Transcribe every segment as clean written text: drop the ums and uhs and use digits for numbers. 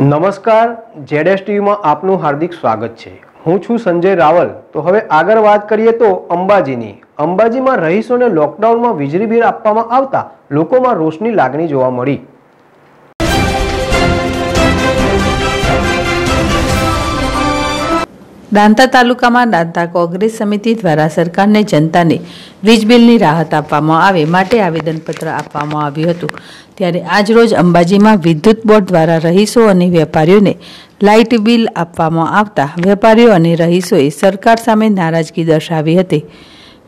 नमस्कार ZSTV में आपनु हार्दिक स्वागत है। हूँ छू संजय रावल। तो हवे आगर बात करिए तो अंबाजीनी अंबाजीमां रहीशोने लॉकडाउन में वीजळी बिल आपवामां आवता लोकोमां रोषनी लागणी जोवा मळी। दांता तालुका में दांता कोंग्रेस समिति द्वारा सरकार ने जनता ने वीज बिल की राहत आपवामां आवे माटे आवेदनपत्र आपवामां आव्युं हतुं। त्यारे आज रोज अंबाजी में विद्युत बोर्ड द्वारा रहीशो अने व्यापारीओ ने लाइट बिल आपवामां आवता व्यापारीओ अने रहीशोए सरकार सामे नाराजगी दर्शावी हती।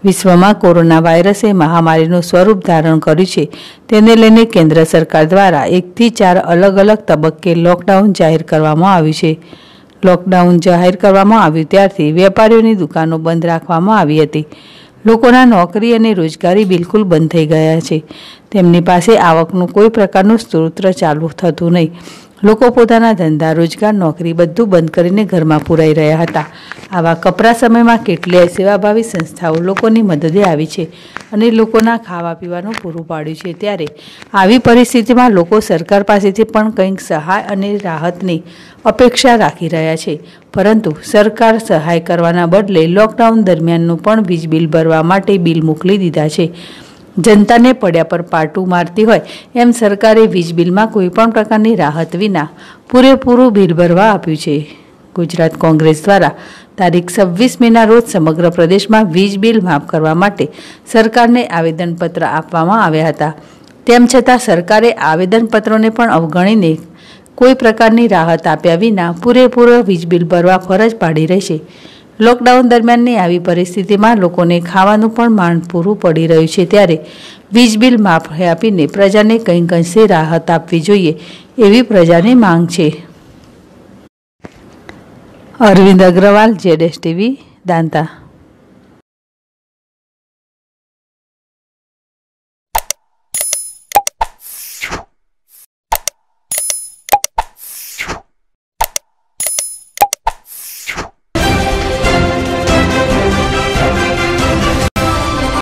विश्व में कोरोना वायरसे महामारीનું स्वरूप धारण કર્યું છે તેને લઈને केन्द्र सरकार द्वारा 1 થી 4 अलग अलग तबक्के लॉकडाउन जाहिर કરવામાં આવ્યું છે। लॉकडाउन जाहिर કરવામાં આવ્યું ત્યારથી વેપારીઓની દુકાનો બંધ રાખવામાં આવી હતી। લોકોના નોકરી અને રોજગારી બિલકુલ બંધ થઈ ગયા છે। તેમની પાસે આવકનો કોઈ પ્રકારનો સ્ત્રોત ચાલુ થતું નહીં। લોકો પોતાના ધંધા રોજગાર નોકરી બધું બંધ કરીને ઘરમાં પુરાઈ રહ્યા હતા। આવા કપરા સમયમાં કેટલીય સેવાભાવી સંસ્થાઓ લોકોની મદદે આવી છે અને લોકોના ખાવા પીવાનું પૂરું પાડ્યું છે। ત્યારે આવી પરિસ્થિતિમાં લોકો સરકાર પાસેથી પણ કંઈક સહાય અને રાહતની अपेक्षा राखी रहा है, परंतु सरकार सहाय करवाना बदले लॉकडाउन दरमियान पण वीज बिल भरवा माटे बिल मोकली दीधा है। जनता ने पड्या पर पाटू मारती होय एम सरकारे वीज बिल में कोईपण प्रकारनी राहत विना पूरेपूरुं बिल भरवा आप्युं छे। गुजरात कांग्रेस द्वारा तारीख 26 मेना रोज समग्र प्रदेश में वीज बिल माफ करवा माटे सरकार ने आवेदनपत्र आपवामां आव्या हता। तेम छतां सरकारे आवेदनपत्रोने पण अवगणीने कोई प्रकारनी राहत आप्या विना पूरेपूरा वीज बिल भरवा फरज पाड़ी रहेशे। लॉकडाउन दरमियाननी आवी परिस्थितिमां लोकोने खावानुं पण मान पूरुं पड़ी रह्युं छे, त्यारे वीज बिल माफी आपीने प्रजाने कंईक अंशे राहत आपवी जोईए एवी प्रजानी मांग छे। अरविंद अग्रवाल ZSTV दांता।